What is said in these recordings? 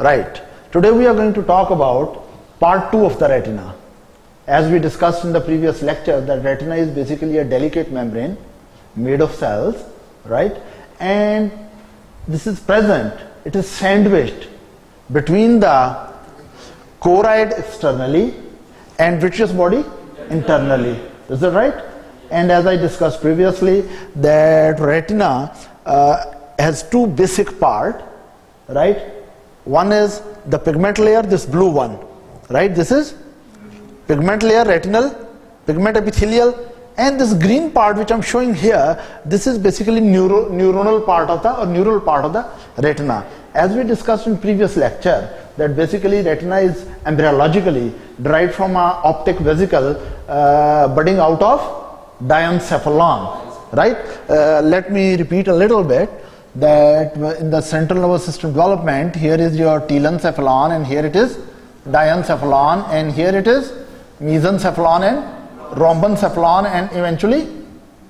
Right. Today we are going to talk about part 2 of the retina. As we discussed in the previous lecture, the retina is basically a delicate membrane made of cells, right? And this is present, it is sandwiched between the choroid externally and vitreous body internally. Is that right? And as I discussed previously, that retina has two basic parts, right? One is the pigment layer, this blue one, right? This is pigment layer, retinal pigment epithelial, and this green part which I'm showing here, this is basically neuronal part of the retina. As we discussed in previous lecture, that basically retina is embryologically derived from an optic vesicle budding out of diencephalon, right? Let me repeat a little bit that in the central nervous system development, here is your telencephalon, and here it is diencephalon, and here it is mesencephalon and rhombencephalon, and eventually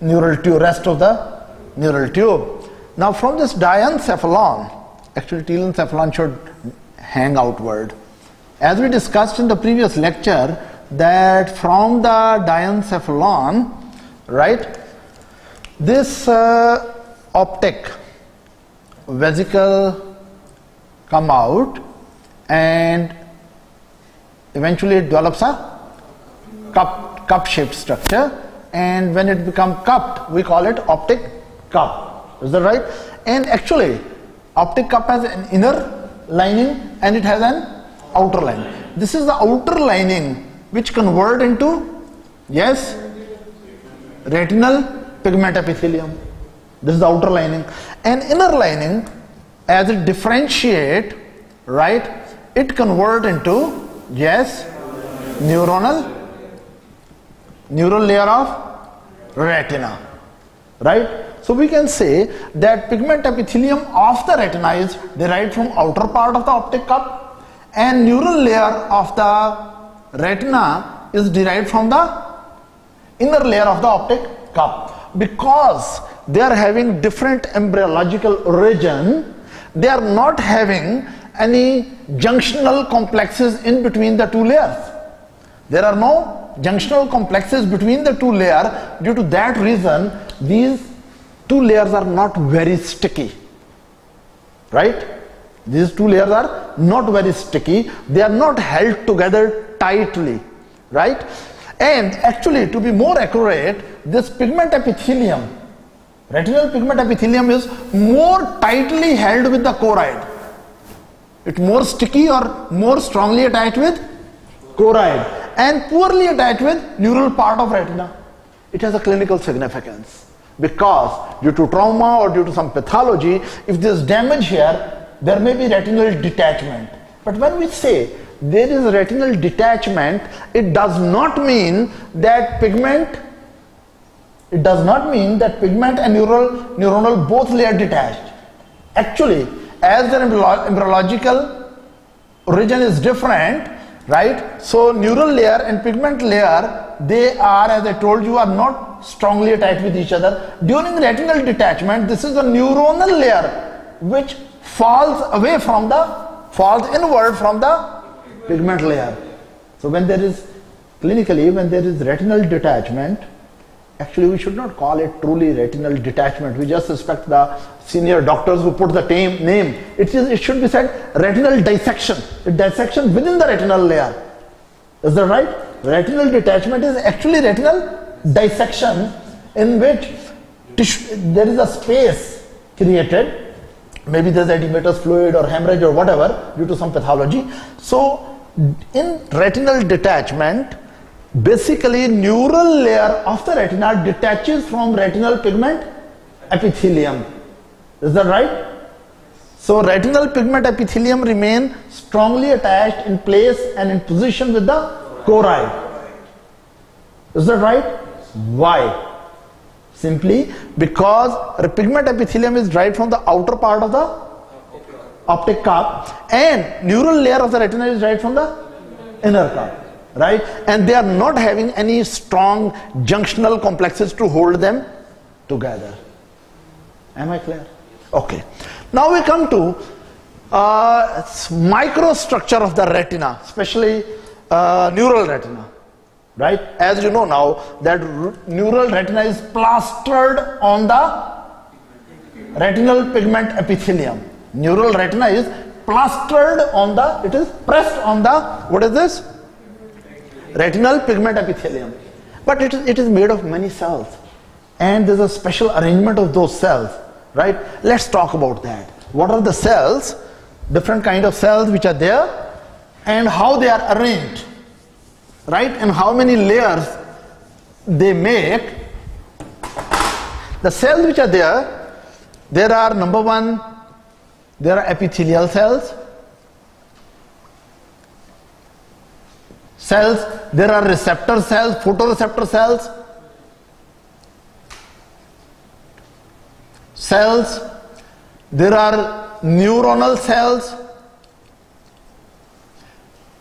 neural tube, rest of the neural tube. Now from this diencephalon, actually telencephalon should hang outward. As we discussed in the previous lecture, that from the diencephalon, right, this optic vesicle come out, and eventually it develops a cup shaped structure, and when it becomes cupped, we call it optic cup. Is that right? And actually optic cup has an inner lining and it has an outer lining. This is the outer lining which convert into, yes, retinal pigment epithelium. This is the outer lining. And inner lining, as it differentiate, right, it convert into, yes, neural layer of retina, right? So we can say that pigment epithelium of the retina is derived from outer part of the optic cup, and neural layer of the retina is derived from the inner layer of the optic cup. Because they are having different embryological origin, they are not having any junctional complexes in between the two layers. There are no junctional complexes between the two layers. Due to that reason, these two layers are not very sticky, right? These two layers are not very sticky. They are not held together tightly, right? And actually, to be more accurate, this pigment epithelium, retinal pigment epithelium, is more tightly held with the choroid. It's more sticky or more strongly attached with choroid and poorly attached with neural part of retina. It has a clinical significance. Because due to trauma or due to some pathology, if there is damage here, there may be retinal detachment. But when we say there is retinal detachment, it does not mean that pigment and neuronal both layer detached. Actually, as their embryological origin is different, right? So neural layer and pigment layer, they are, as I told you, are not strongly attached with each other. During retinal detachment, this is a neuronal layer which falls inward from the pigment layer. So when there is retinal detachment, actually we should not call it truly retinal detachment. We just suspect the senior doctors who put the name. It should be said retinal dissection. It dissection within the retinal layer. Is that right? Retinal detachment is actually retinal dissection, in which there is a space created. Maybe there's edematous fluid or hemorrhage or whatever due to some pathology. So in retinal detachment, basically neural layer of the retina detaches from retinal pigment epithelium. Is that right? So retinal pigment epithelium remain strongly attached in place and in position with the choroid. Is that right? Why? Simply because the pigment epithelium is derived from the outer part of the optic cup, and neural layer of the retina is derived from the inner cup. Right? And they are not having any strong junctional complexes to hold them together. Am I clear? Okay. Now we come to microstructure of the retina, especially neural retina, right? As you know now, that neural retina is plastered on the retinal pigment epithelium. Neural retina is plastered on the, it is pressed on the, what is this? Retinal pigment epithelium. But it is made of many cells, and there's a special arrangement of those cells, right? Let's talk about that. What are the cells, different kind of cells which are there, and how they are arranged, right? And how many layers they make. The cells which are there are, number one, there are epithelial cells. There are receptor cells, photoreceptor cells. There are neuronal cells.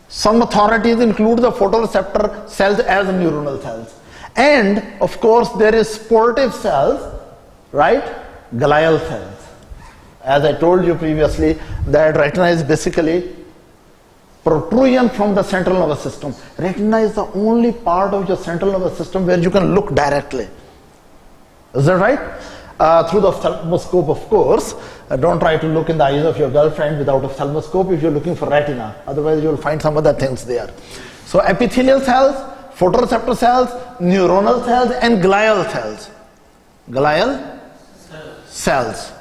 Some authorities include the photoreceptor cells as neuronal cells. And of course there is sportive cells, right? Glial cells. As I told you previously, that retina is basically protrusion from the central nervous system. Retina is the only part of your central nervous system where you can look directly. Is that right? Through the ophthalmoscope, of course. Don't try to look in the eyes of your girlfriend without ophthalmoscope if you're looking for retina. Otherwise, you'll find some other things there. So, epithelial cells, photoreceptor cells, neuronal cells, and glial cells. Glial cells.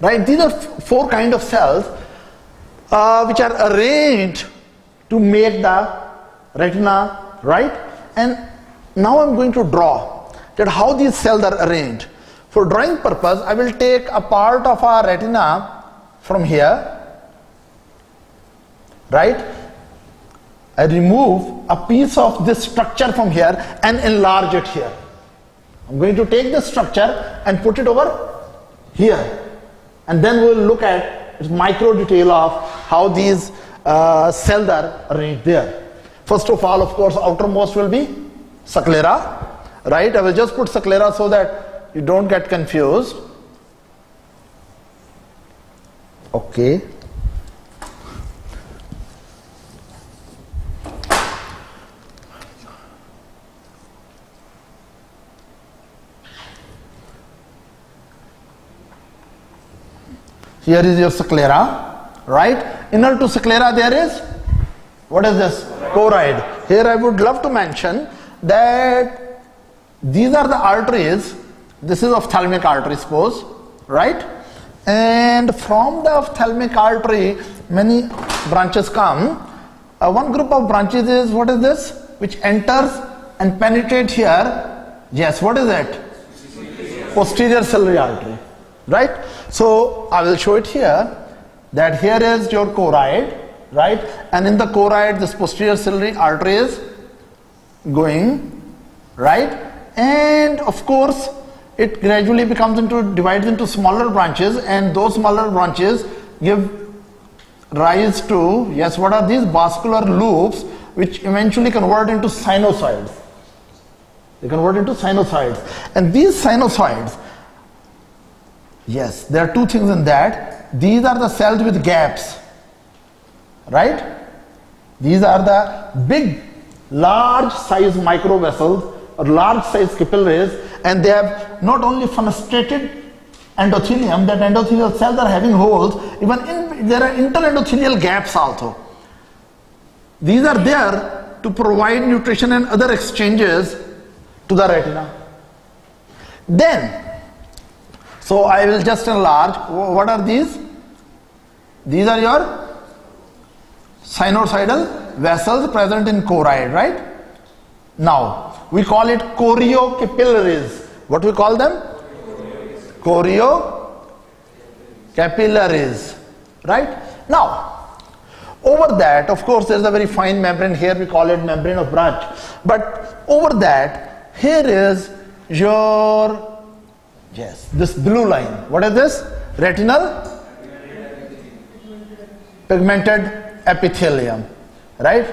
Right? These are four kinds of cells which are arranged to make the retina, right? And now I'm going to draw that how these cells are arranged. For drawing purpose, I will take a part of our retina from here, right? I remove a piece of this structure from here and enlarge it here. I'm going to take this structure and put it over here, and then we'll look at micro detail of how these cells are arranged there. First of all, of course, outermost will be sclera, right? I will just put sclera so that you don't get confused. Okay. Here is your sclera, right? Inner to sclera there is, what is this? Choroid. Here I would love to mention that these are the arteries. This is ophthalmic artery, suppose, right? And from the ophthalmic artery, many branches come. One group of branches is, what is this? Which enters and penetrates here. Yes, what is it? Posterior ciliary artery. Right? So, I will show it here, that here is your choroid, right? And in the choroid, this posterior ciliary artery is going, right? And of course, it gradually divides into smaller branches, and those smaller branches give rise to, yes, what are these? Vascular loops, which eventually convert into sinusoids. They convert into sinusoids. And these sinusoids, yes, there are two things in that. These are the cells with gaps, right? These are the big, large size microvessels or large size capillaries, and they have not only fenestrated endothelium, that endothelial cells are having holes, even there are interendothelial gaps also. These are there to provide nutrition and other exchanges to the retina. Then, so I will just enlarge. What are these? These are your sinusoidal vessels present in choroid, right? Now, we call it choriocapillaries. What we call them? Choriocapillaries, right? Now, over that, of course, there is a very fine membrane here. We call it membrane of branch. But over that, here is your, yes, this blue line. What is this? Retinal pigmented epithelium, right?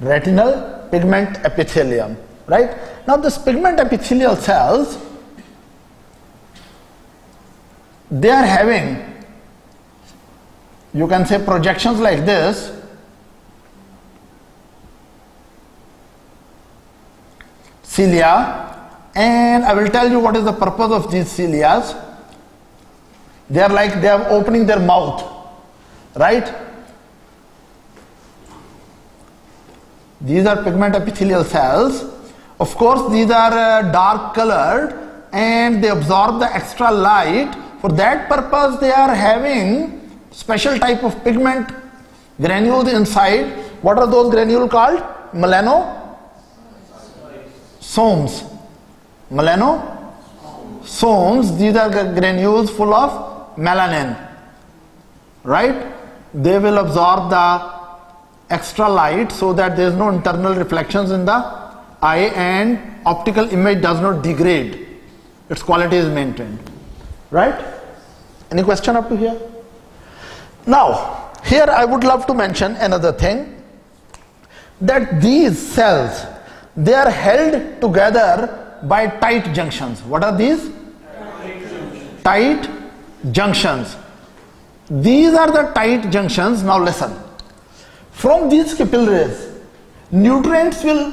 Retinal pigment epithelium, right? Now, this pigment epithelial cells, they are having you can say projections like this. Cilia, and I will tell you what is the purpose of these cilias. They are like they are opening their mouth, right? These are pigment epithelial cells. Of course, these are dark colored and they absorb the extra light. For that purpose, they are having special type of pigment granules inside. What are those granules called? Melanosomes. These are granules full of melanin, right? They will absorb the extra light so that there is no internal reflections in the eye and optical image does not degrade. Its quality is maintained, right? Any question up to here? Now, here I would love to mention another thing, that these cells, they are held together by tight junctions. What are these? Tight junctions. These are the tight junctions. Now listen. From these capillaries, nutrients will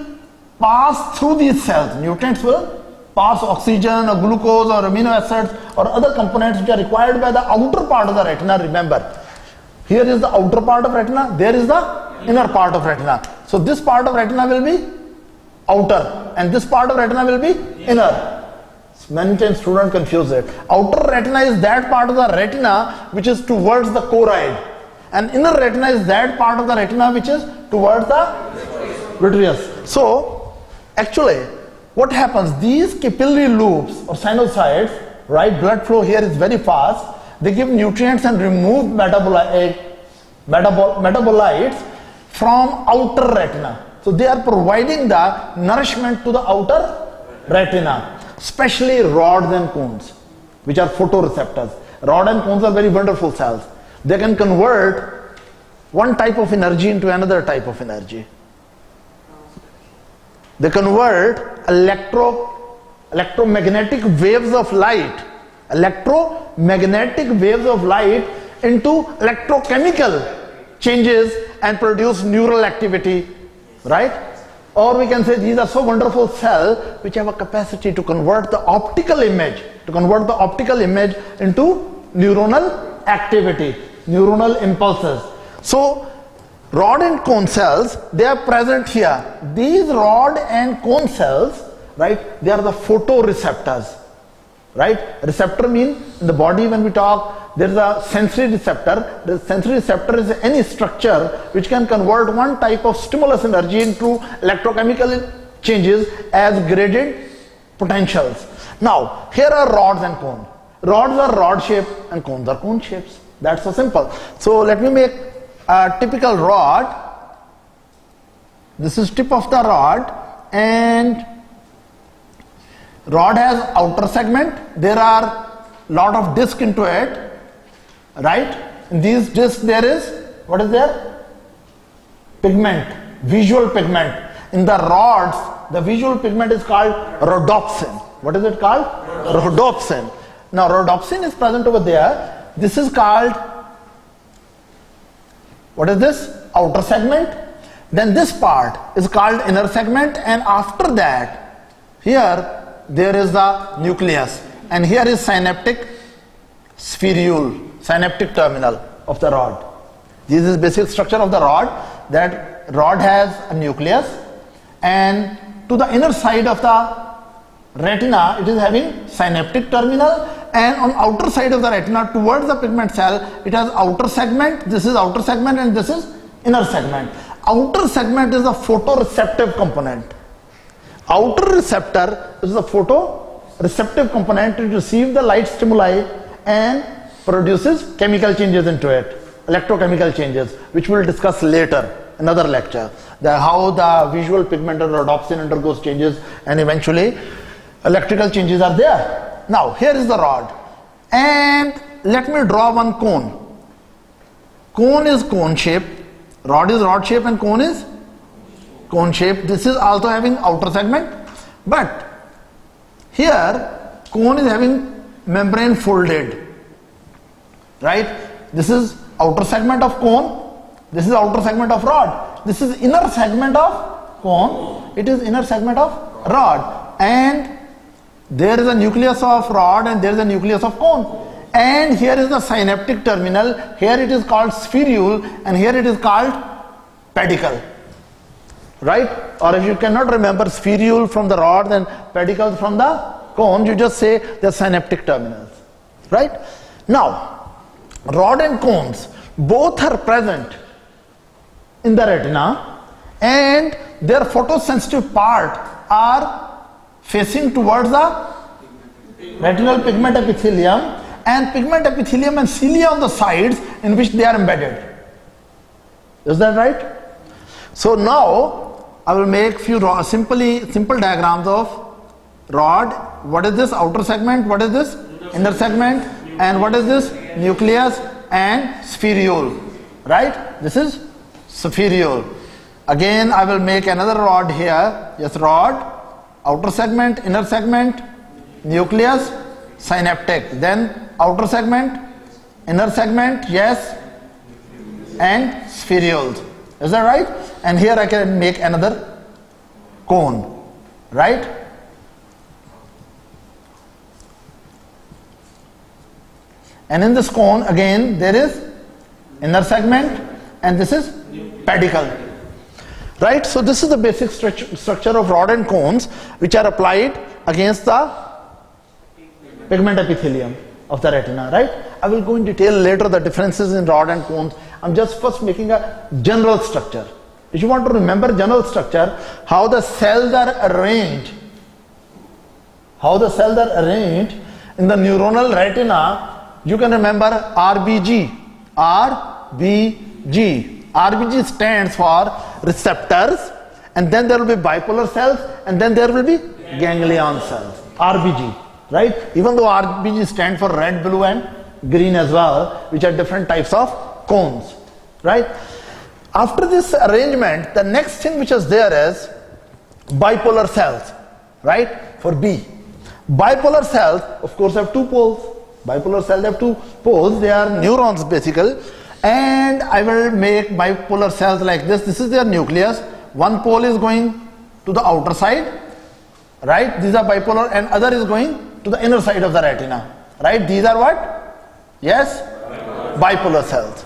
pass through these cells. Nutrients will pass oxygen or glucose or amino acids or other components which are required by the outer part of the retina. Remember, here is the outer part of retina, there is the inner part of retina. So this part of retina will be outer and this part of retina will be inner. Many times students confuse it. Outer retina is that part of the retina which is towards the choroid. And inner retina is that part of the retina which is towards the vitreous. So, actually, what happens? These capillary loops or sinusoids, right? Blood flow here is very fast. They give nutrients and remove metabolites from outer retina. So, they are providing the nourishment to the outer retina, especially rods and cones, which are photoreceptors. Rods and cones are very wonderful cells. They can convert one type of energy into another type of energy. They convert electromagnetic waves of light, into electrochemical changes and produce neural activity, right? Or we can say these are so wonderful cells which have a capacity to convert the optical image, into neuronal activity, neuronal impulses. So, rod and cone cells, they are present here. These rod and cone cells, right, they are the photoreceptors, right? Receptor means in the body when we talk, there is a sensory receptor. The sensory receptor is any structure which can convert one type of stimulus energy into electrochemical changes as graded potentials. Now, here are rods and cones. Rods are rod shape and cones are cone shapes. That's so simple. So let me make a typical rod. This is tip of the rod, and rod has outer segment. There are lot of discs into it, right? In these discs there is, what is there? Pigment, visual pigment. In the rods, the visual pigment is called rhodopsin. What is it called? Rhodopsin. Now, rhodopsin is present over there. This is called, what is this? Outer segment. Then this part is called inner segment, and after that, here there is the nucleus, and here is synaptic spherule, synaptic terminal of the rod. This is basic structure of the rod, that rod has a nucleus, and to the inner side of the retina it is having synaptic terminal, and on outer side of the retina towards the pigment cell it has outer segment. This is outer segment and this is inner segment. Outer segment is the photoreceptive component. Outer receptor is the photoreceptive component to receive the light stimuli and produces chemical changes into it, electrochemical changes, which we will discuss later in another lecture, that how the visual pigment or rhodopsin undergoes changes and eventually electrical changes are there. Now, here is the rod, and let me draw one cone. Cone is cone shape, rod is rod shape, and cone is cone shape. This is also having outer segment, but here cone is having membrane folded, right? This is outer segment of cone, this is outer segment of rod, this is inner segment of cone, it is inner segment of rod, and there is a nucleus of rod and there is a nucleus of cone, and here is the synaptic terminal, here it is called spherule and here it is called pedicle, right? Or if you cannot remember spherule from the rod and pedicle from the cone, you just say the synaptic terminals, right? Now, rod and cones both are present in the retina and their photosensitive part are facing towards the retinal pigment epithelium, and pigment epithelium and cilia on the sides in which they are embedded. Is that right? So now I will make few simple diagrams of rod. What is this? Outer segment. What is this? Inner segment. And what is this? Nucleus and spherule. Right? This is spherule. Again I will make another rod here. Yes, rod. Outer segment, inner segment, nucleus, synaptic. Then outer segment, inner segment, yes, and spherules. Is that right? And here I can make another cone. Right? And in this cone again there is inner segment and this is pedicle. Right? So this is the basic structure of rod and cones which are applied against the pigment epithelium of the retina, right? I will go in detail later the differences in rod and cones. I'm just first making a general structure. If you want to remember general structure, how the cells are arranged, in the neuronal retina, you can remember RBG. RBG stands for receptors, and then there will be bipolar cells, and then there will be ganglion cells. RBG, right? Even though RBG stands for red, blue and green as well, which are different types of cones, right? After this arrangement, the next thing which is there is bipolar cells, right? For B. Bipolar cells, of course, have two poles. Bipolar cells have two poles, they are neurons basically, and I will make bipolar cells like this. This is their nucleus, one pole is going to the outer side, right, these are bipolar, and other is going to the inner side of the retina, right, these are what? Yes, bipolar cells,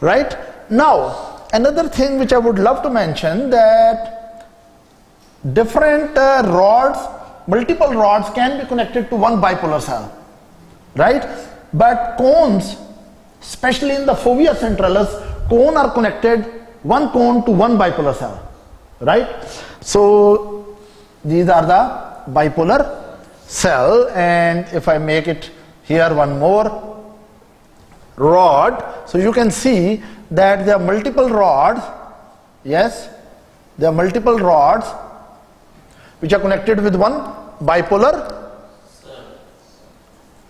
right. Now, another thing which I would love to mention, that different rods, multiple rods can be connected to one bipolar cell. Right, but cones, especially in the fovea centralis, cone are connected, one cone to one bipolar cell, right? So these are the bipolar cell, and if I make it here one more rod, so you can see that there are multiple rods, yes, there are multiple rods which are connected with one bipolar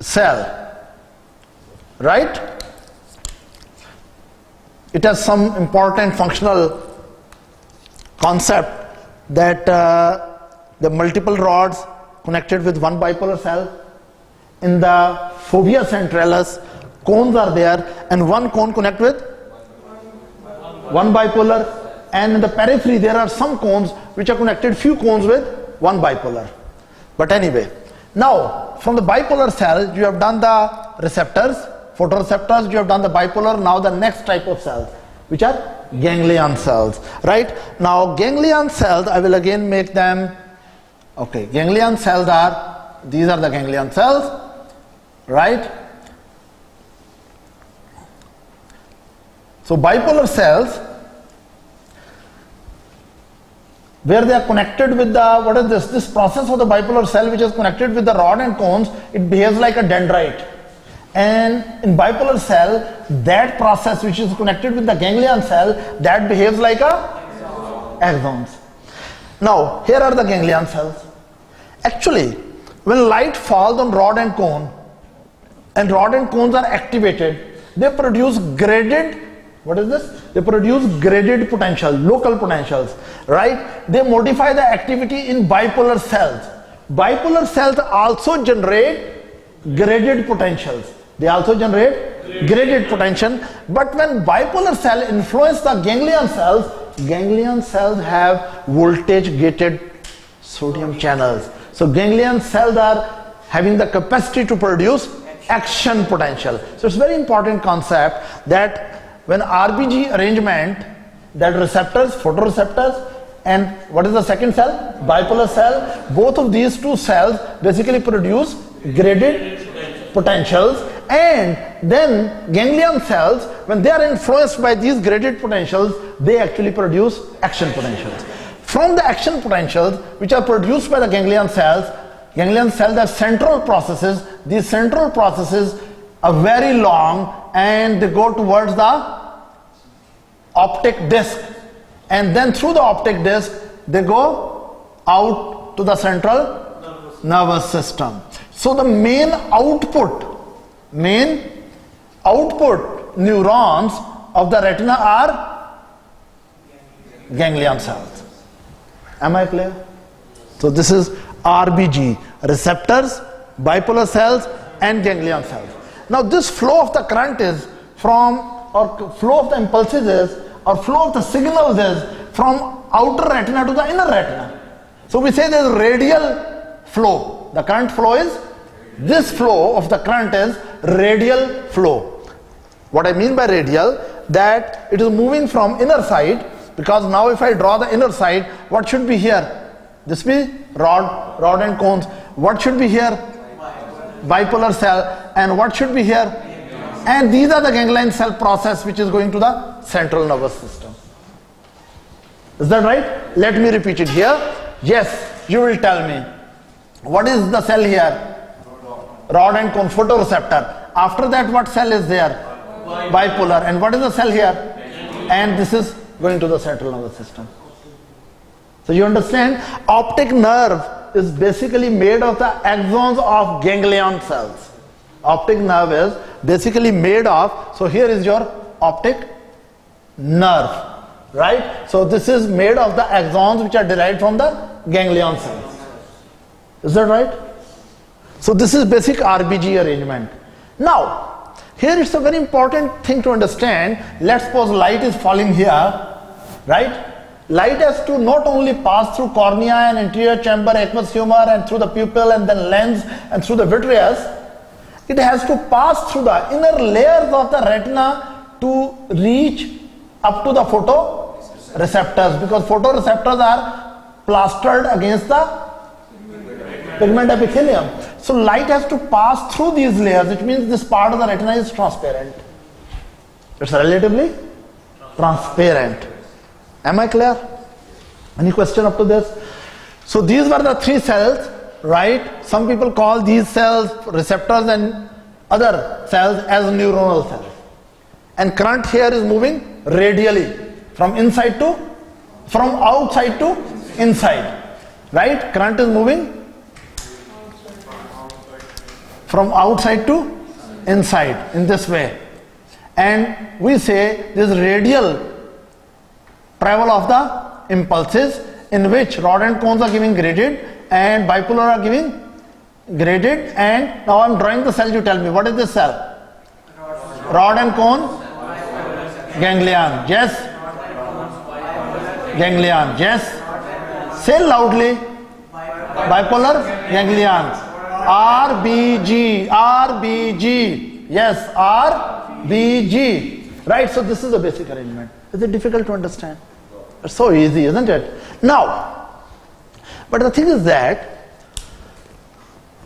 cell, right? It has some important functional concept that the multiple rods connected with one bipolar cell. In the fovea centralis, cones are there, and one cone connect with one bipolar, and in the periphery there are some cones which are connected, few cones with one bipolar. But anyway, now from the bipolar cell you have done the receptors, photoreceptors, you have done the bipolar, now the next type of cells which are ganglion cells, right? Now ganglion cells, I will again make them, okay, ganglion cells are, these are the ganglion cells, right? So bipolar cells, where they are connected with the, what is this? This process of the bipolar cell which is connected with the rod and cones, it behaves like a dendrite. And in bipolar cell, that process which is connected with the ganglion cell, that behaves like a axons. Now, here are the ganglion cells. Actually, when light falls on rod and cone, and rod and cones are activated, they produce graded, what is this? They produce graded potential, local potentials, right? They modify the activity in bipolar cells. Bipolar cells also generate graded potentials. They also generate graded potential. But when bipolar cell influence the ganglion cells have voltage gated sodium channels. So ganglion cells are having the capacity to produce action potential. So it's very important concept that when RBG arrangement, that receptors, photoreceptors, and what is the second cell? Bipolar cell. Both of these two cells basically produce graded potentials, and then ganglion cells, when they are influenced by these graded potentials, they actually produce action potentials. From the action potentials which are produced by the ganglion cells have central processes. These central processes are very long and they go towards the optic disc, and then through the optic disc they go out to the central nervous system. So the main output neurons of the retina are ganglion cells. Am I clear? So this is RBG, receptors, bipolar cells and ganglion cells. Now this flow of the current is from, or flow of the impulses is, or flow of the signals is from outer retina to the inner retina. So we say there is radial flow. The current flow is, this flow of the current is radial flow. What I mean by radial, that it is moving from inner side, because now if I draw the inner side, what should be here? This be rod and cones. What should be here? Bipolar cell. And what should be here? And these are the ganglion cell process which is going to the central nervous system. Is that right? Let me repeat it here. Yes, you will tell me. What is the cell here? Rod and cone, photoreceptor. After that, what cell is there? Bipolar. And what is the cell here? And this is going to the central nervous system. So you understand, optic nerve is basically made of the axons of ganglion cells. Optic nerve is basically made of, so here is your optic nerve, right? So this is made of the axons which are derived from the ganglion cells. Is that right? So this is basic RBG arrangement. Now, here it's a very important thing to understand. Let's suppose light is falling here, right? Light has to not only pass through cornea and anterior chamber, aqueous humor, and through the pupil and then lens and through the vitreous. It has to pass through the inner layers of the retina to reach up to the photoreceptors, because photoreceptors are plastered against the pigment epithelium. So light has to pass through these layers, which means this part of the retina is transparent. It's relatively transparent. Am I clear? Any question up to this? So these were the three cells, right? Some people call these cells, receptors and other cells, as neuronal cells. And current here is moving radially from outside to inside, right? Current is moving from outside to inside in this way. And we say this radial travel of the impulses, in which rod and cones are giving graded and bipolar are giving graded. And now I'm drawing the cell. You tell me, what is this cell? Rod and cone, ganglion. Yes, ganglion. Yes, say loudly, bipolar, ganglion. RBG, RBG. Yes, RBG. Right. So this is the basic arrangement. Is it difficult to understand? It's so easy, isn't it? Now, but the thing is that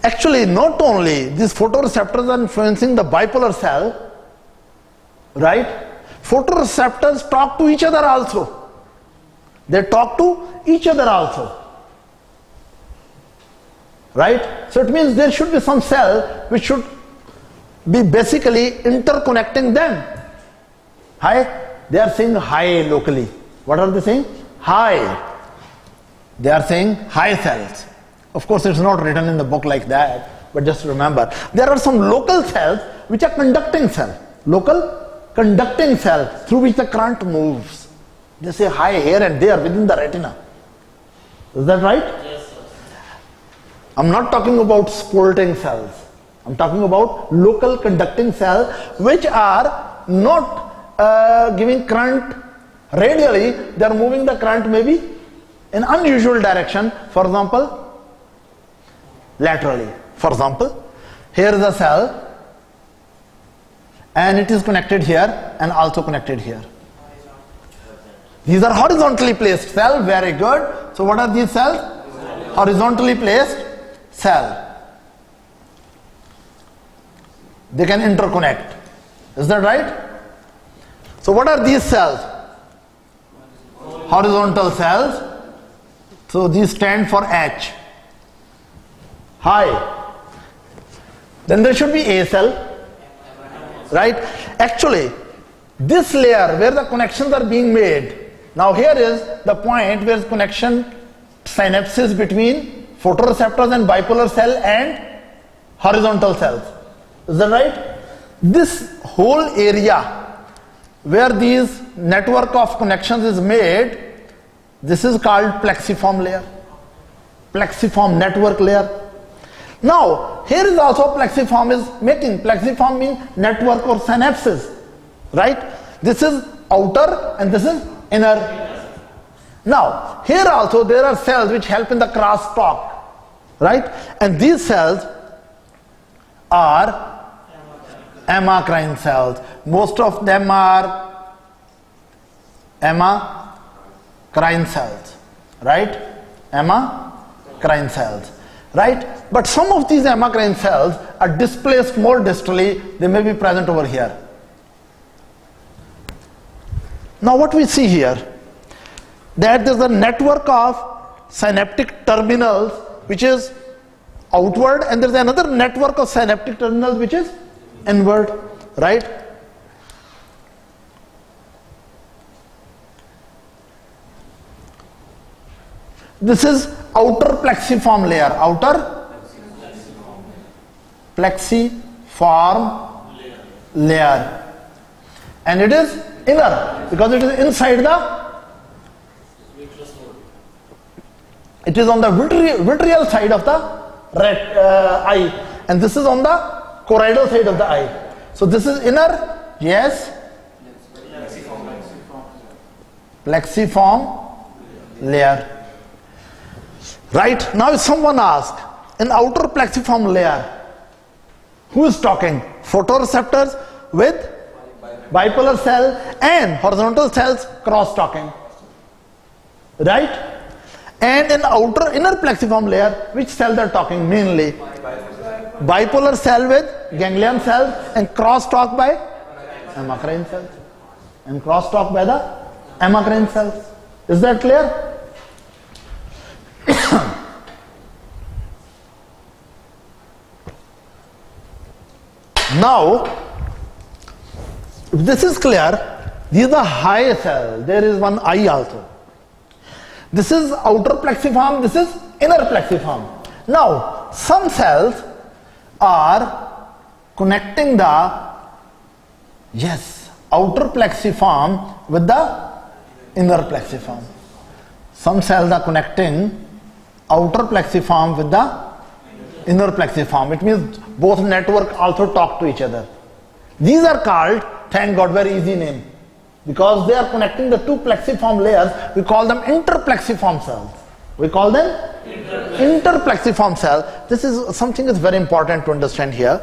actually not only these photoreceptors are influencing the bipolar cell, right? Photoreceptors talk to each other also. They talk to each other also, right? So it means there should be some cell which should be basically interconnecting them. Hi. They are saying hi locally. What are they saying? Hi. They are saying hi cells. Of course, it's not written in the book like that, but just remember. There are some local cells which are conducting cell. Local conducting cell through which the current moves. They say hi here and there within the retina. Is that right? Yes, sir. I'm not talking about sporting cells. I'm talking about local conducting cells which are not giving current radially, they are moving the current maybe in unusual direction, for example laterally. For example, here is a cell and it is connected here and also connected here. These are horizontally placed cells, very good. So what are these cells? Horizontally placed cells. They can interconnect. Is that right? So what are these cells? Horizontal cells. So these stand for H. Hi. Then there should be A cell. Right? Actually, this layer where the connections are being made. Now here is the point where connection synapses between photoreceptors and bipolar cell and horizontal cells. Is that right? This whole area where these network of connections is made, this is called plexiform layer, plexiform network layer. Now here is also plexiform is making, plexiform means network or synapses, right? This is outer and this is inner. Now here also there are cells which help in the crosstalk, right? And these cells are amacrine cells. Most of them are amacrine cells, right? Amacrine cells, right? But some of these amacrine cells are displaced more distally. They may be present over here. Now what we see here, that there is a network of synaptic terminals which is outward, and there is another network of synaptic terminals which is inward, right? This is outer plexiform layer, outer plexiform layer, and it is inner because it is inside the, it is on the vitreal side of the eye, and this is on the choroidal side of the eye. So this is inner, yes, plexiform layer. Right? Now if someone asks, in outer plexiform layer, who is talking? Photoreceptors with bipolar cell and horizontal cells cross-talking, right? And in outer inner plexiform layer, which cells are talking mainly? Bipolar cell with ganglion cells and crosstalk by amacrine cells. And crosstalk by the amacrine cells. Is that clear? Now, if this is clear, these are high cells. There is one eye also. This is outer plexiform, this is inner plexiform. Now, some cells are connecting the, yes, outer plexiform with the inner plexiform. Some cells are connecting outer plexiform with the inner plexiform. It means both networks also talk to each other. These are called, thank God, very easy name. Because they are connecting the two plexiform layers, we call them interplexiform cells. We call them interplexiform cells. This is something is very important to understand here.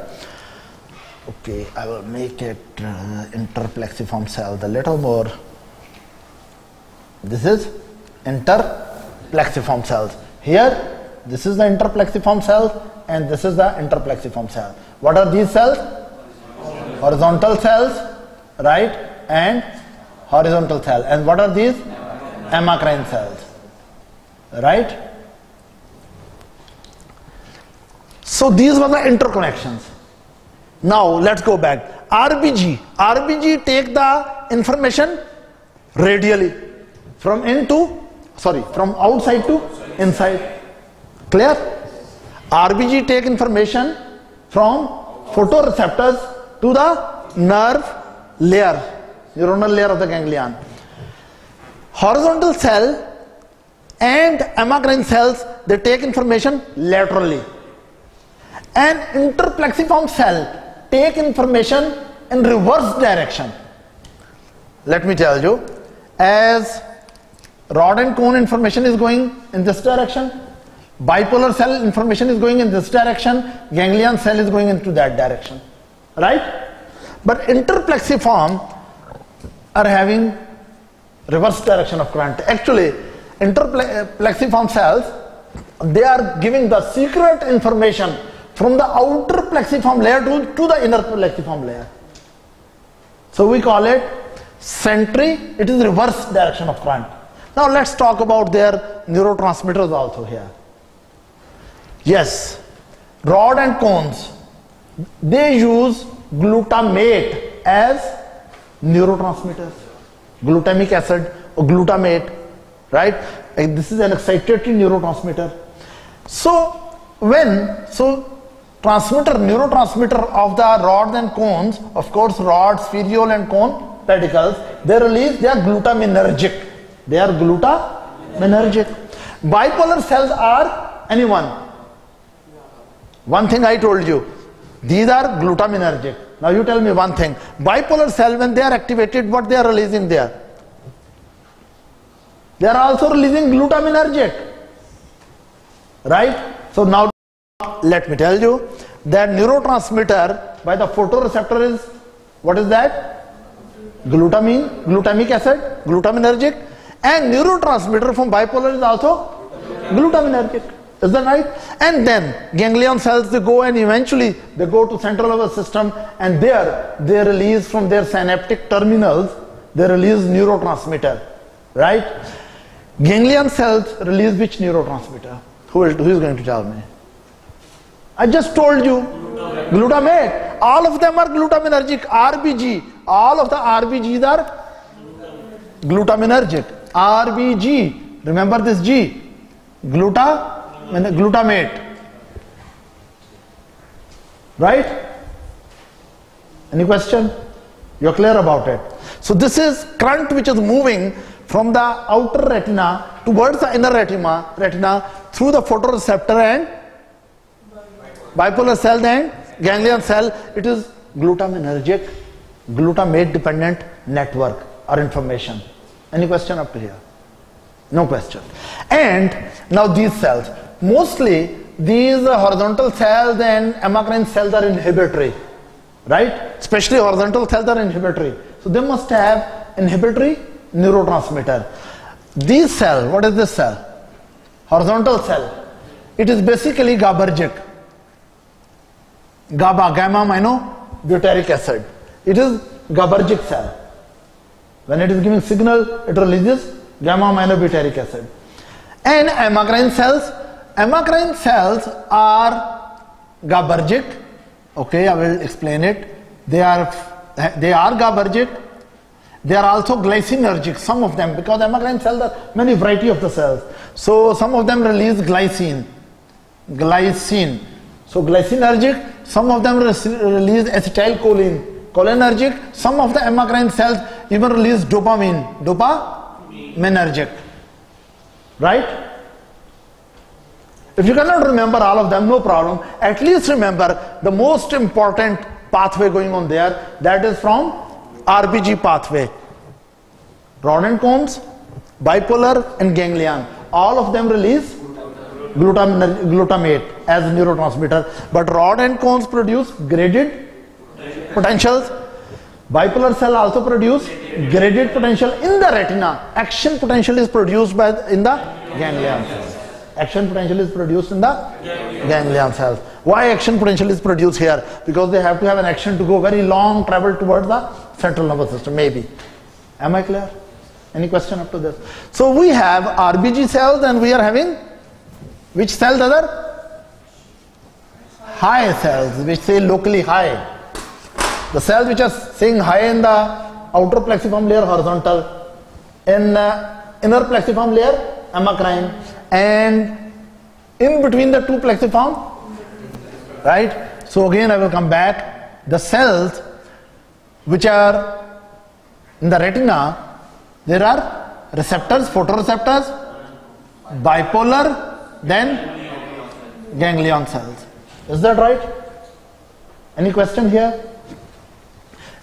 Okay, I will make it interplexiform cells a little more. This is interplexiform cells. Here, this is the interplexiform cell and this is the interplexiform cell. What are these cells? Horizontal cells, right? And horizontal cell, and what are these? Amacrine cells, right? So these were the interconnections. Now let's go back. RBG take the information radially from from outside to inside. Clear? RBG take information from photoreceptors to the nerve layer, neuronal layer of the ganglion. Horizontal cell and amacrine cells, they take information laterally. An interplexiform cell take information in reverse direction. Let me tell you, as rod and cone information is going in this direction, bipolar cell information is going in this direction, ganglion cell is going into that direction, right? But interplexiform are having reverse direction of current. Actually, interplexiform cells, they are giving the secret information from the outer plexiform layer to the inner plexiform layer. So we call it sentry. It is reverse direction of current. Now let's talk about their neurotransmitters also here. Yes, rod and cones, they use glutamate as neurotransmitters, glutamic acid or glutamate, right? And this is an excitatory neurotransmitter. So neurotransmitter of the rods and cones, of course rods, spherule and cone pedicles, they release, they are glutaminergic. They are glutaminergic. Bipolar cells are anyone? One thing I told you, these are glutaminergic. Now you tell me one thing, bipolar cell, when they are activated, what they are releasing there? They are also releasing glutaminergic, right? So now let me tell you that neurotransmitter by the photoreceptor is, what is that? Glutamine, glutamic acid, glutaminergic, and neurotransmitter from bipolar is also glutaminergic. Is that right? And then ganglion cells, they go and eventually they go to central nervous system, and there they release from their synaptic terminals, they release neurotransmitter, right? Ganglion cells release which neurotransmitter? Who is going to tell me? I just told you, glutamate. Glutamate. All of them are glutaminergic. RBG. All of the RBGs are glutaminergic. RBG. Remember this G. Glutamate. Right? Any question? You are clear about it. So this is current which is moving from the outer retina towards the inner retina through the photoreceptor and bipolar cell and ganglion cell. It is glutaminergic, glutamate dependent network or information. Any question up to here? No question. And now these cells, mostly these horizontal cells and amacrine cells are inhibitory, right? Especially horizontal cells are inhibitory. So they must have inhibitory neurotransmitter. This cell, what is this cell? Horizontal cell. It is basically GABAergic. GABA, gamma aminobutyric acid. It is GABAergic cell. When it is giving signal, it releases gamma aminobutyric acid. And amacrine cells. Amacrine cells are GABAergic. Okay, I will explain it. They are GABAergic. They are also glycinergic, some of them, because amacrine cells are many variety of the cells. So some of them release glycine. So glycinergic, some of them release acetylcholine, cholinergic, some of the amacrine cells even release dopamine, dopaminergic, right? If you cannot remember all of them, no problem. At least remember the most important pathway going on there, that is from RBG pathway. Rod and cones, bipolar and ganglion, all of them release glutamate as a neurotransmitter. But rod and cones produce graded potentials. Bipolar cell also produce graded potential in the retina. Action potential is produced in the ganglion cells. Action potential is produced in the ganglion cells. Why action potential is produced here? Because they have to have an action to go very long, travel towards the central nervous system, maybe. Am I clear? Any question up to this? So we have RBG cells, and we are having which cells other? High cells, which say locally high. The cells which are saying high in the outer plexiform layer, horizontal, in inner plexiform layer, amacrine, and in between the two plexiform, right? So again I will come back. The cells which are in the retina, there are receptors, photoreceptors, bipolar, then ganglion cells. Is that right? Any question here?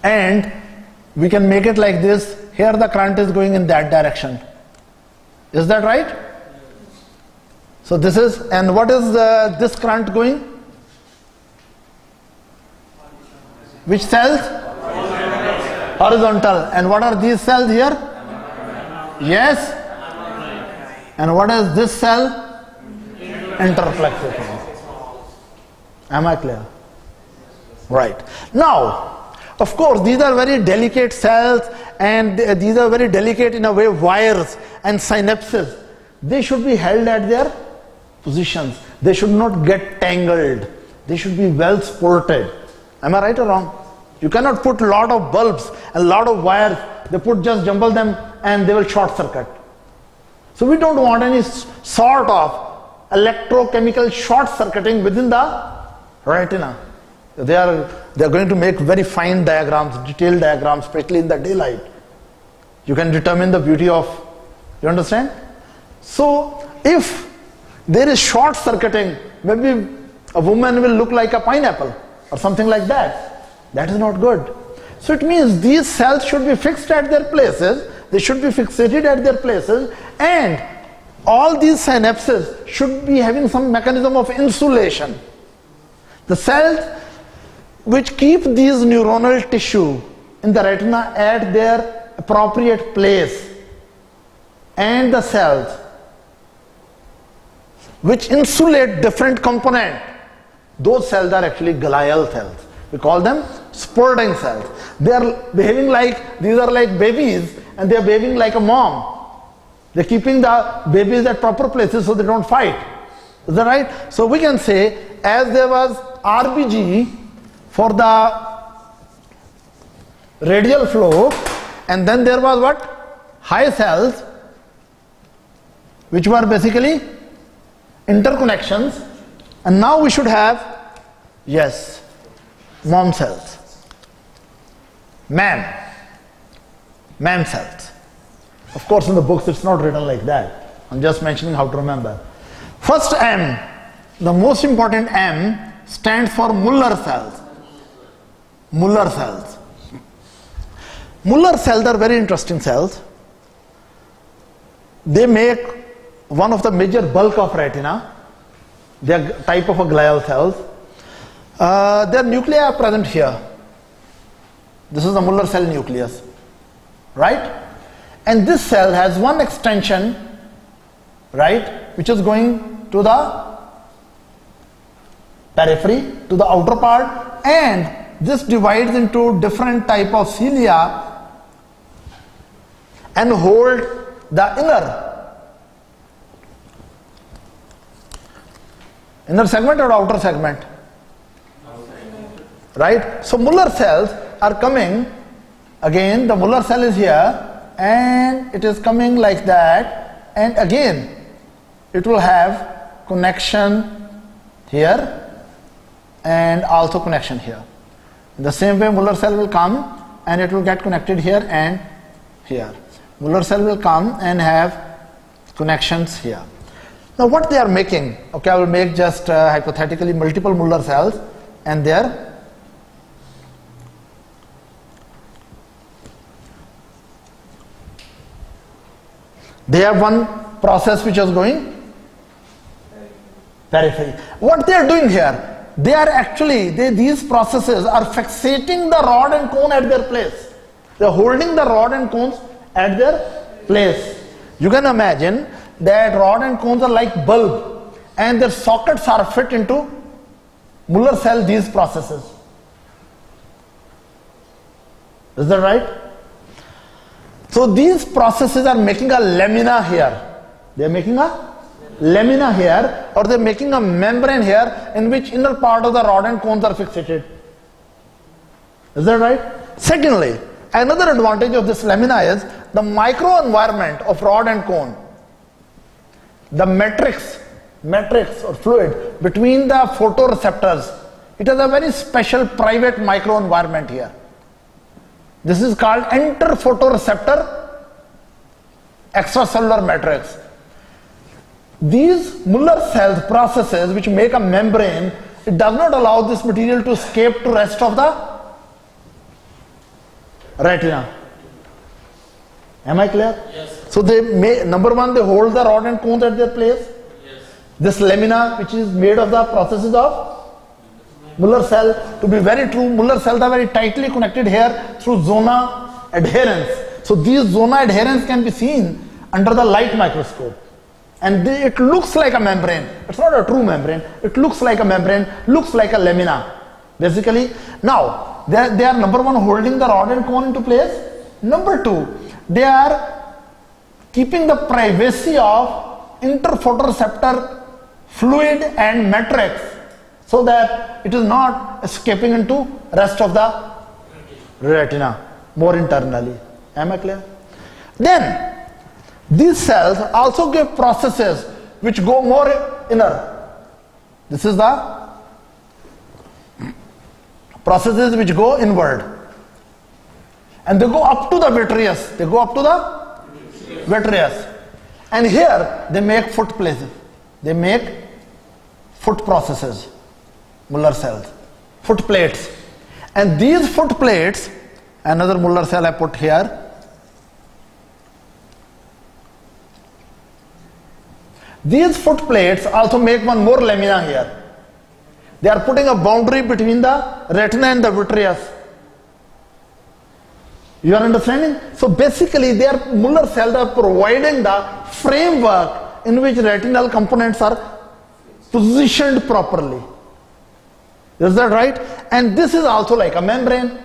And we can make it like this. Here the current is going in that direction. Is that right? So this is, and what is this current going? Which cells? Horizontal. And what are these cells here? Yes. And what is this cell? Interplexiform. Am I clear? Right. Now, of course, these are very delicate cells, and these are very delicate in a way wires and synapses. They should be held at their positions. They should not get tangled. They should be well supported. Am I right or wrong? You cannot put a lot of bulbs and lot of wires. They put just jumble them and they will short circuit. So we don't want any sort of electrochemical short circuiting within the retina. They are going to make very fine diagrams, detailed diagrams, especially in the daylight. You can determine the beauty of, you understand? So if there is short circuiting, maybe a woman will look like a pineapple or something like that. That is not good. So it means these cells should be fixed at their places. They should be fixated at their places, and all these synapses should be having some mechanism of insulation. The cells which keep these neuronal tissue in the retina at their appropriate place, and the cells which insulate different component, those cells are actually glial cells. We call them sporting cells. They are behaving like, these are like babies, and they are behaving like a mom. They are keeping the babies at proper places so they don't fight. Is that right? So we can say, as there was RBG for the radial flow, and then there was what? High cells, which were basically interconnections, and now we should have, yes, mom cells, MAM cells. Of course, in the books it's not written like that. I'm just mentioning how to remember. First M, the most important M, stands for Müller cells. Müller cells. Müller cells are very interesting cells. They make one of the major bulk of retina. They are type of a glial cells. Their nuclei are present here. This is the Müller cell nucleus, right? And this cell has one extension, right, which is going to the periphery, to the outer part, and this divides into different type of cilia and hold the inner segment or outer segment, right? So Müller cells are coming, again the Müller cell is here, and it is coming like that, and again it will have connection here and also connection here. In the same way, Müller cell will come and it will get connected here and here. Müller cell will come and have connections here. Now what they are making? Okay, I will make just hypothetically multiple Müller cells and their they have one process which is going periphery. What they are doing here? They are actually, these processes are fixating the rod and cone at their place. They are holding the rod and cones at their place. You can imagine that rod and cones are like bulb, and their sockets are fit into Müller cell, these processes. Is that right? So these processes are making a lamina here. They are making a lamina here, or they're making a membrane here in which inner part of the rod and cones are fixated. Is that right? Secondly, another advantage of this lamina is the microenvironment of rod and cone. The matrix or fluid between the photoreceptors, it has a very special private microenvironment here. This is called interphotoreceptor extracellular matrix. These Müller cells processes which make a membrane it does not allow this material to escape to rest of the retina. Am I clear? Yes. So they may, number one, they hold the rod and cone at their place. Yes. This lamina, which is made of the processes of Müller cell, to be very true, Müller cells are very tightly connected here through zona adherence. So these zona adherence can be seen under the light microscope. And it looks like a membrane. It's not a true membrane. It looks like a membrane, looks like a lamina. Basically, now, they are number one, holding the rod and cone into place. Number two, they are keeping the privacy of interphotoreceptor fluid and matrix, so that it is not escaping into rest of the retina, more internally. Am I clear? Then, these cells also give processes which go more inner. This is the processes which go inward, and they go up to the vitreous. They go up to the vitreous, and here they make foot places. They make foot processes, Müller cells, foot plates, and these foot plates. Another Müller cell I put here. These foot plates also make one more lamina here. They are putting a boundary between the retina and the vitreous. You are understanding? So basically, their Müller cells are providing the framework in which retinal components are positioned properly. Is that right? And this is also like a membrane.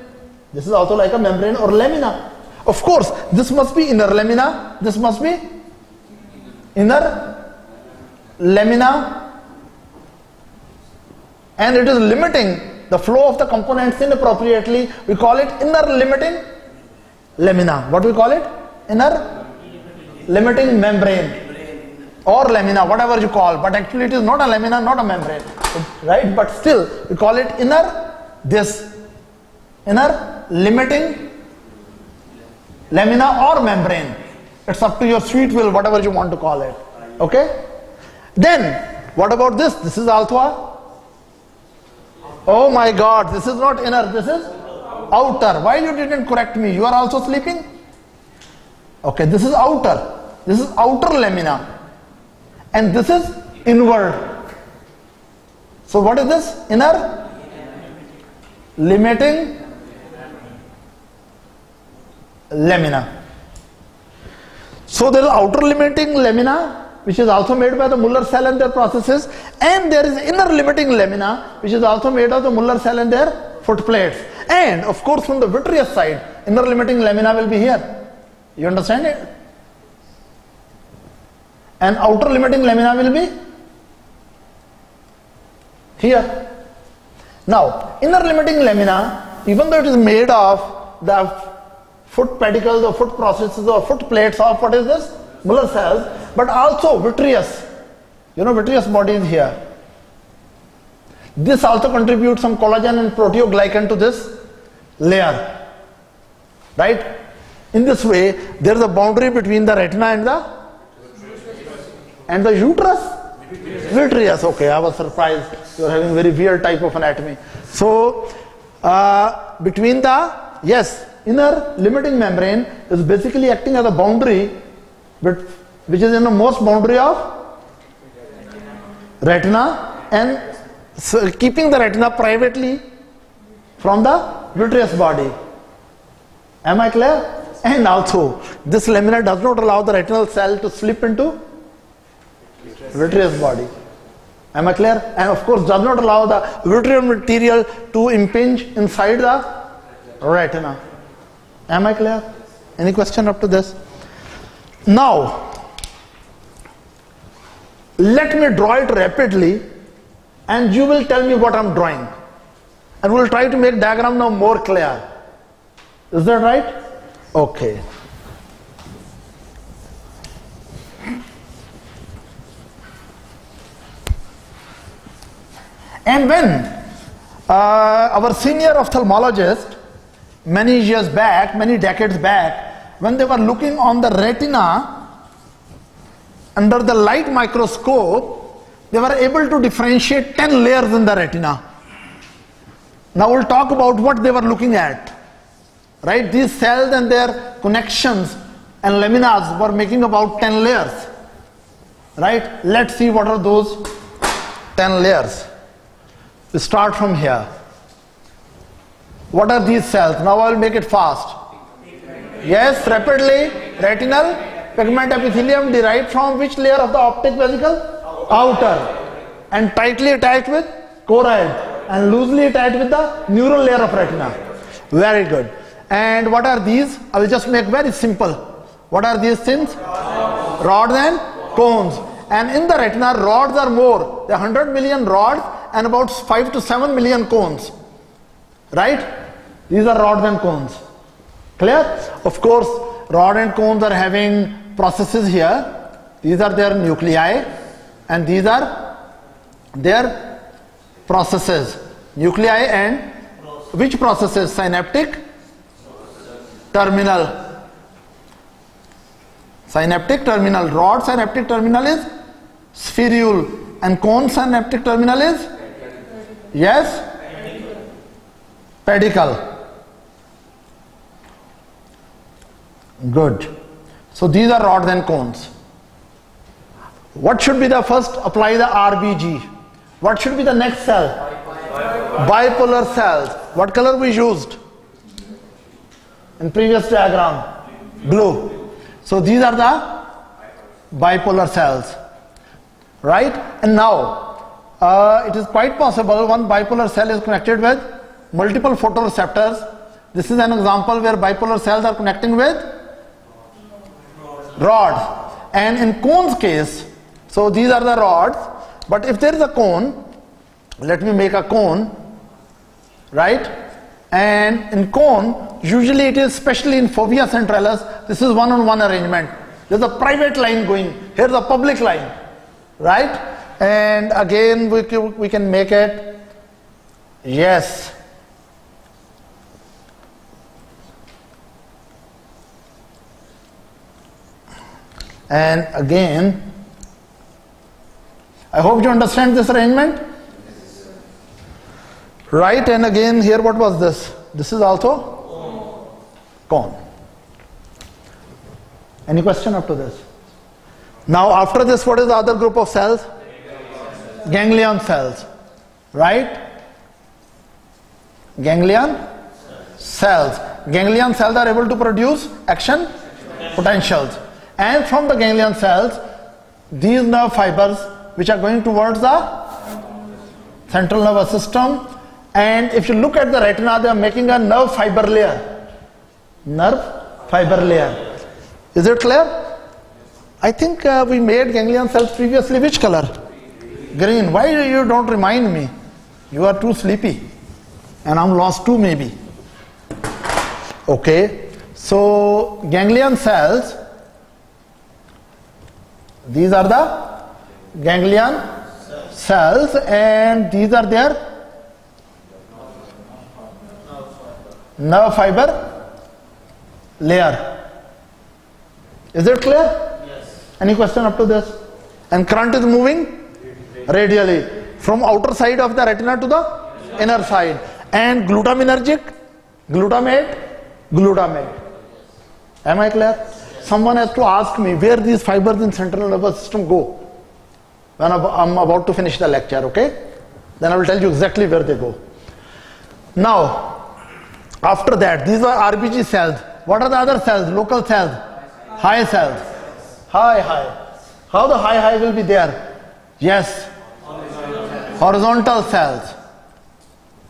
This is also like a membrane or lamina. Of course, this must be inner lamina. This must be inner lamina, and it is limiting the flow of the components inappropriately. We call it inner limiting lamina. What we call it? Inner limiting membrane or lamina, whatever you call, but actually it is not a lamina, not a membrane, right? But still we call it inner limiting lamina or membrane. It's up to your sweet will, whatever you want to call it. Okay? Then, what about this? This is alpha. Oh my God, this is not inner, this is outer. Why you didn't correct me? You are also sleeping? Okay, this is outer. This is outer lamina. And this is inward. So what is this? Inner limiting lamina. So there is outer limiting lamina, which is also made by the Müller cell and their processes, and there is inner limiting lamina, which is also made of the Müller cell and their foot plates. And of course, from the vitreous side, inner limiting lamina will be here. You understand it? And outer limiting lamina will be here. Now, inner limiting lamina, even though it is made of the foot pedicles or foot processes or foot plates of what is this? Müller cells, but also vitreous. You know, vitreous body is here. This also contributes some collagen and proteoglycan to this layer, right? In this way, there is a boundary between the retina and the uterus, vitreous. Okay, I was surprised. You are having very weird type of anatomy. So, between the inner limiting membrane is basically acting as a boundary, but which is in the most boundary of retina, and so keeping the retina privately from the vitreous body. Am I clear? And also, this lamina does not allow the retinal cell to slip into vitreous body. Am I clear? And of course, does not allow the vitreous material to impinge inside the retina. Am I clear? Any question up to this? Now, let me draw it rapidly, and you will tell me what I'm drawing, and we'll try to make diagram now more clear. Is that right? Okay. And when our senior ophthalmologist, many years back, many decades back, when they were looking on the retina under the light microscope, They were able to differentiate 10 layers in the retina. Now we'll talk about what they were looking at. Right, these cells and their connections and laminas were making about 10 layers. Right, let's see what are those 10 layers. We start from here. What are these cells? Now I will make it fast. Yes, rapidly. Retinal pigment epithelium derived from which layer of the optic vesicle? Outer, and tightly attached with choroid and loosely attached with the neural layer of retina. Very good. And what are these? I will just make very simple. What are these things? Rods and cones. And in the retina, rods are more. There are 100 million rods and about 5 to 7 million cones. Right? These are rods and cones. Clear? Of course, rods and cones are having processes here. These are their nuclei. And these are their processes, nuclei and which processes? Synaptic, terminal. Synaptic terminal, rod synaptic terminal is spherule and cone synaptic terminal is? Yes, pedicle. Good. So these are rods and cones. What should be the first? Apply the RBG. What should be the next cell? Bipolar cells. What color we used in previous diagram? Blue. So these are the bipolar cells. Right? And now it is quite possible one bipolar cell is connected with multiple photoreceptors. This is an example where bipolar cells are connecting with rods. And in cone's case, so these are the rods, but if there is a cone, let me make a cone, right? And in cone, usually it is especially in fovea centralis, this is one-on-one arrangement. There's a private line going, here's a public line, right? And again, we can make it, yes. And again, I hope you understand this arrangement. Right, and again here what was this? This is also cone. Any question up to this? Now after this what is the other group of cells? Ganglion cells. Right? Ganglion cells. Ganglion cells are able to produce action potentials. And from the ganglion cells, these nerve fibers which are going towards the central nervous system, and if you look at the retina, they are making a nerve fiber layer. Nerve fiber layer. Is it clear? I think we made ganglion cells previously. Which color? Green. Why you don't remind me? You are too sleepy. And I'm lost too maybe. Okay. So ganglion cells, these are the ganglion cells, and these are their nerve fiber layer. Is it clear? Yes. Any question up to this? And current is moving radially from outer side of the retina to the inner side. And glutaminergic, glutamate, glutamate. Am I clear? Someone has to ask me where these fibers in central nervous system go. When I'm about to finish the lecture, okay? Then I will tell you exactly where they go. Now, after that, these are RBG cells. What are the other cells? Local cells. High cells. High. How the high will be there? Yes. Horizontal cells.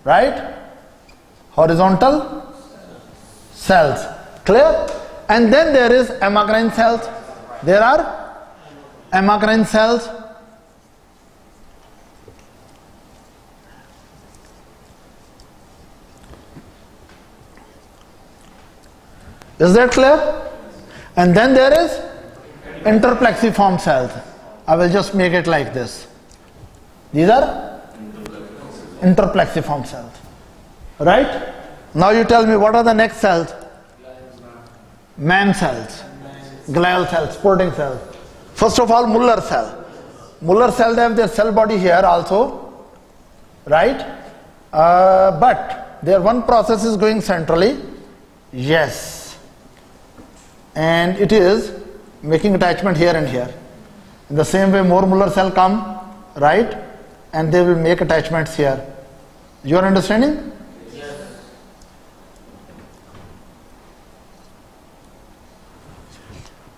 Right? Horizontal cells. Clear? And then there is amacrine cells. There are amacrine cells. Is that clear? And then there is interplexiform cells. I will just make it like this. These are interplexiform cells. Right? Now you tell me what are the next cells? MAM cells, glial cells, sporting cells. First of all, Müller cell. Müller cells have their cell body here also, right? But their one process is going centrally, yes, and it is making attachment here and here. In the same way, more Müller cell come, right, and they will make attachments here. You are understanding? Yes.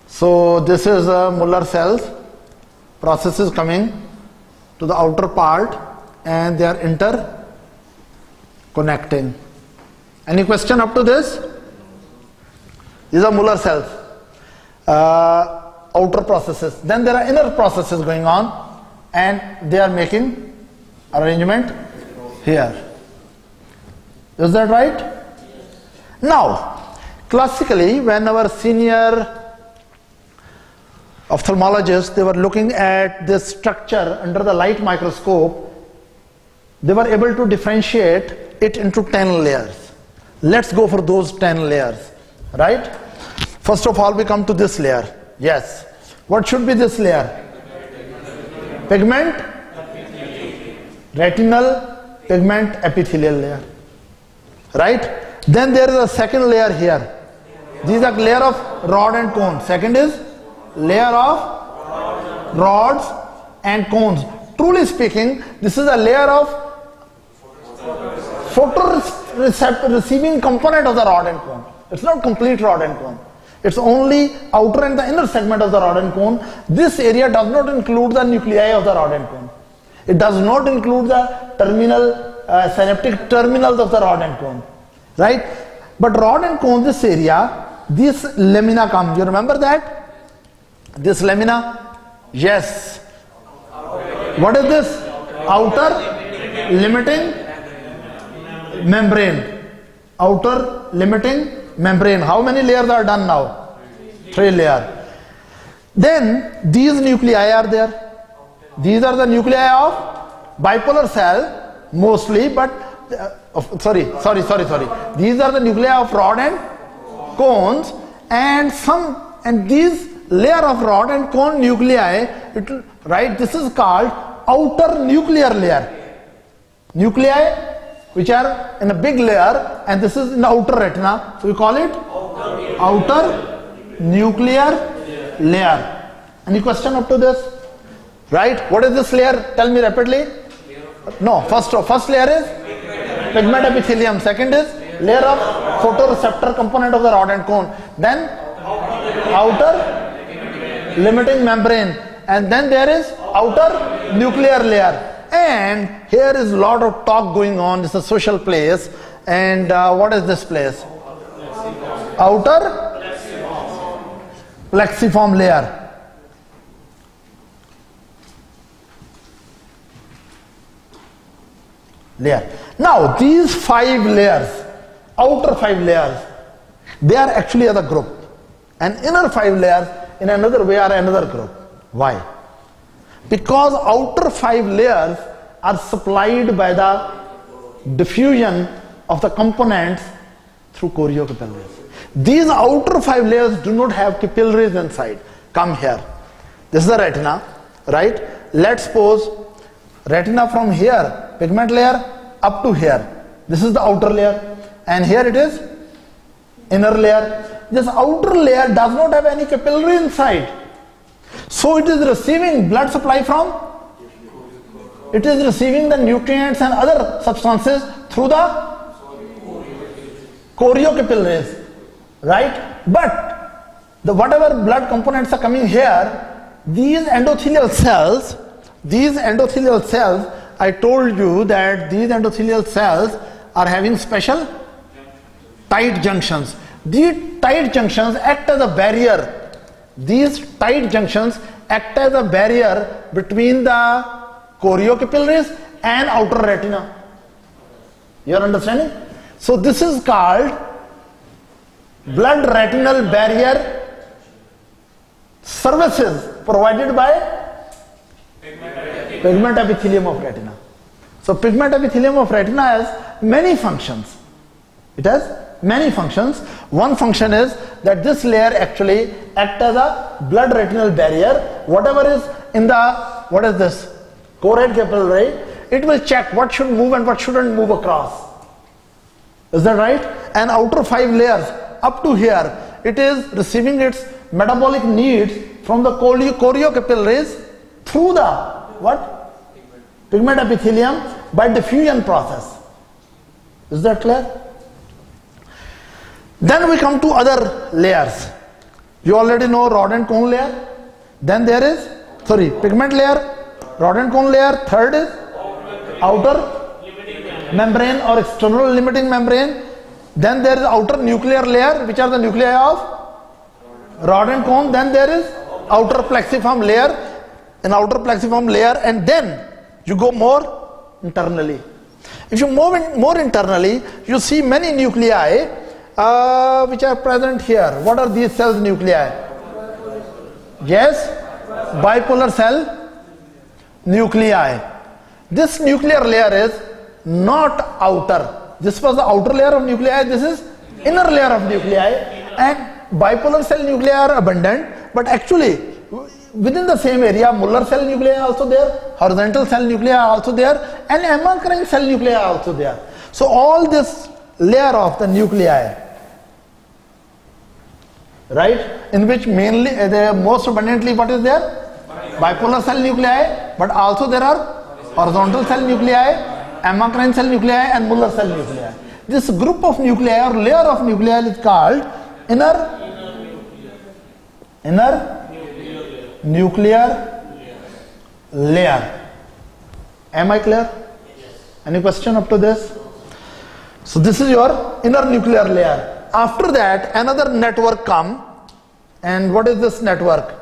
So this is Müller cells. Process is coming to the outer part and they are interconnecting. Any question up to this? These are Müller cells, outer processes. Then there are inner processes going on and they are making arrangement here. Is that right? Yes. Now, classically, when our senior ophthalmologists, they were looking at this structure under the light microscope, they were able to differentiate it into 10 layers. Let's go for those 10 layers, right? First of all, we come to this layer. Yes. What should be this layer? Pigment? Retinal pigment epithelial layer, right? Then there is a second layer here. These are layer of rod and cone. Second is layer of rods and cones. Truly speaking, this is a layer of photoreceptor receiving component of the rod and cone. It's not complete rod and cone. It's only outer and the inner segment of the rod and cone. This area does not include the nuclei of the rod and cone. It does not include the terminal, synaptic terminals of the rod and cone, right? But rod and cone, this area, this lamina comes. You remember that? This lamina, yes. What is this? Outer limiting membrane. Outer limiting membrane. How many layers are done now? 3 layers. Then these nuclei are there. These are the nuclei of bipolar cell mostly, but these are the nuclei of rod and cones, and some, and these layer of rod and cone nuclei, right, this is called outer nuclear layer. Nuclei which are in a big layer, and this is in the outer retina, so we call it outer nuclear layer. Any question up to this? Right, what is this layer? Tell me rapidly. No, first layer is pigment epithelium, second is layer of photoreceptor component of the rod and cone, then outer limiting membrane, and then there is outer nuclear layer. And here is a lot of talk going on. It's a social place. And what is this place? Outer plexiform layer. Now these 5 layers, outer 5 layers, they are actually as a group, and inner 5 layers in another way are another group. Why? Because outer 5 layers are supplied by the diffusion of the components through choriocapillaries. These outer 5 layers do not have capillaries inside. Come here. This is the retina, right? Let's suppose retina from here, pigment layer up to here. This is the outer layer, and here it is inner layer. This outer layer does not have any capillary inside, so it is receiving blood supply from, it is receiving the nutrients and other substances through the choriocapillaries, right? But the whatever blood components are coming here, these endothelial cells, I told you that these endothelial cells are having special tight junctions. These tight junctions act as a barrier. These tight junctions act as a barrier between the choriocapillaries and outer retina. You are understanding? So this is called blood retinal barrier services provided by pigment epithelium of retina. So pigment epithelium of retina has many functions. It has many functions. One function is that this layer actually acts as a blood retinal barrier. Whatever is in the what is this? Choroid capillary. It will check what should move and what shouldn't move across. Is that right? And outer five layers up to here, it is receiving its metabolic needs from the choriocapillaries through the what? Pigment epithelium by diffusion process. Is that clear? Then we come to other layers. You already know rod and cone layer. Then there is, sorry, pigment layer, rod and cone layer. Third is outer membrane or external limiting membrane. Then there is outer nuclear layer, which are the nuclei of rod and cone. Then there is outer plexiform layer, an outer plexiform layer, and then you go more internally. If you move in more internally, you see many nuclei which are present here. What are these cells nuclei? Yes, bipolar cell nuclei. This nuclear layer is not outer. This was the outer layer of nuclei, this is inner layer of nuclei, and bipolar cell nuclei are abundant, but actually within the same area, Müller cell nuclei are also there, horizontal cell nuclei are also there, and amacrine cell nuclei are also there. So all this layer of the nuclei, right, in which mainly, most abundantly what is there? Bipolar cell nuclei, but also there are horizontal cell nuclei, amacrine cell nuclei and Müller cell nuclei. This group of nuclei or layer of nuclei is called inner nuclear layer. Am I clear? Yes. Any question up to this? So this is your inner nuclear layer. After that another network come, and what is this network?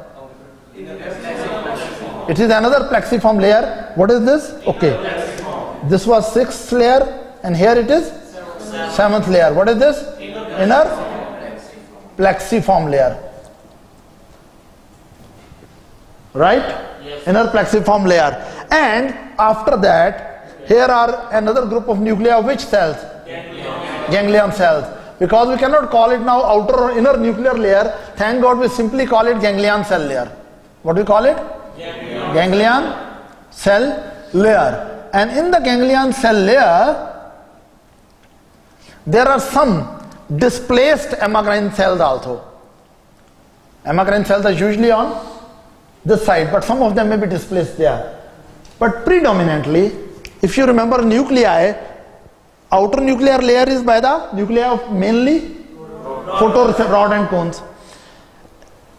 It is another plexiform layer. What is this? Okay. This was 6th layer and here it is 7th layer. What is this? Inner plexiform layer. Right? Yes. Inner plexiform layer. And after that, here are another group of nuclei of which cells? Ganglion cells. Because we cannot call it now outer or inner nuclear layer. Thank God we simply call it ganglion cell layer. What do we call it? Ganglion cell layer. And in the ganglion cell layer, there are some displaced amacrine cells also. Amacrine cells are usually on this side, but some of them may be displaced there. But predominantly, if you remember nuclei, outer nuclear layer is by the nuclei of mainly photoreceptor rod and cones.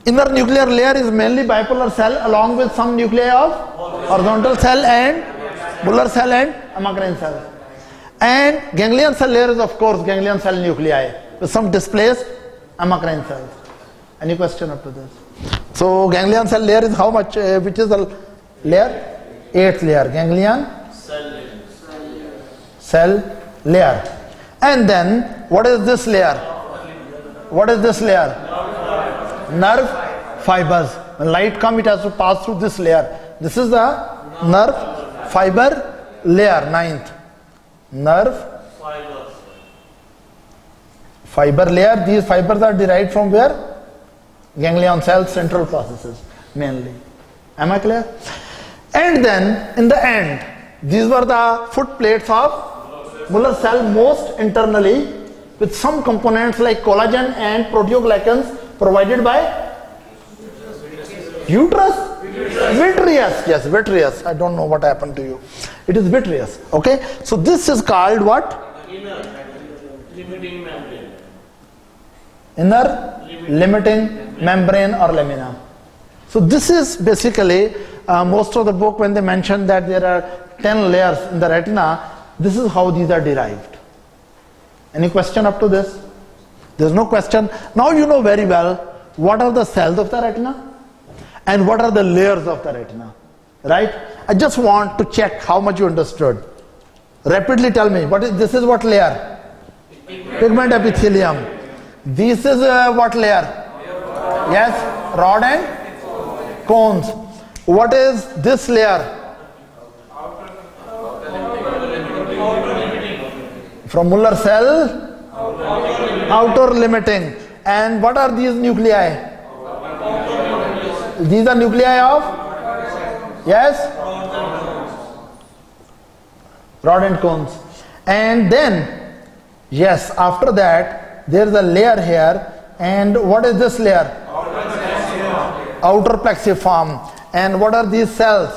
Inner nuclear layer is mainly bipolar cell along with some nuclei of horizontal cell and Müller cell and amacrine cell. And ganglion cell layer is of course ganglion cell nuclei with some displaced amacrine cells. Any question up to this? So ganglion cell layer is how much, which is the layer? 8th layer, ganglion cell layer. And then what is this layer? What is this layer? Nerve fibers. When light comes, it has to pass through this layer. This is the nerve fiber layer, 9th. Nerve fiber layer. These fibers are derived from where? Ganglion cells, central processes mainly. Am I clear? And then in the end, these were the foot plates of Müller cell, most internally, with some components like collagen and proteoglycans provided by uterus. Vitreous, yes, vitreous. I don't know what happened to you. It is vitreous. Okay, so this is called what? Inner limiting membrane. Inner limiting membrane or lamina. So this is basically most of the book when they mention that there are 10 layers in the retina. This is how these are derived. Any question up to this? There is no question. Now you know very well what are the cells of the retina and what are the layers of the retina, right? I just want to check how much you understood. Rapidly tell me, what is this? Is what layer? Pigment epithelium. This is what layer? Yes, rod and cones. What is this layer? From Müller cell, outer limiting. And what are these nuclei? These are nuclei of Yes? Rhodent cones. And then, yes, after that, there is a layer here. And what is this layer? Outer plexiform. And what are these cells?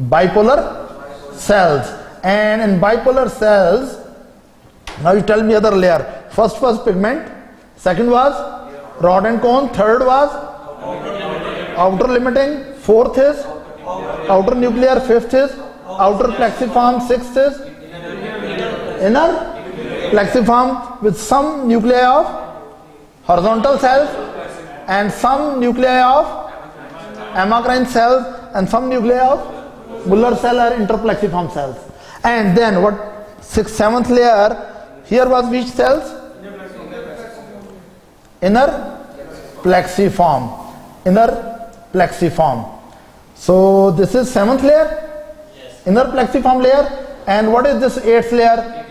Bipolar cells. And in bipolar cells, now you tell me other layer. First was pigment, second was rhodent cone, third was outer limiting, fourth is outer nuclear, fifth is outer plexiform, sixth is inner plexiform with some nuclei of horizontal cells and some nuclei of amacrine cells and some nuclei of Müller cell or interplexiform cells. And then what? Sixth, seventh layer, here was which cells? Inner plexiform. Inner plexiform. So this is seventh layer, inner plexiform layer. And what is this eighth layer?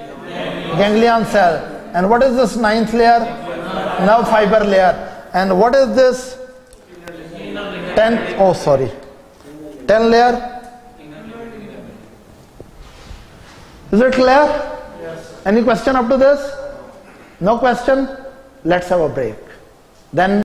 Ganglion cell. And what is this ninth layer? Nerve fiber layer. And what is this? Tenth, oh sorry. 10 layer. Is it clear? Yes. Any question up to this? No question? Let's have a break. Then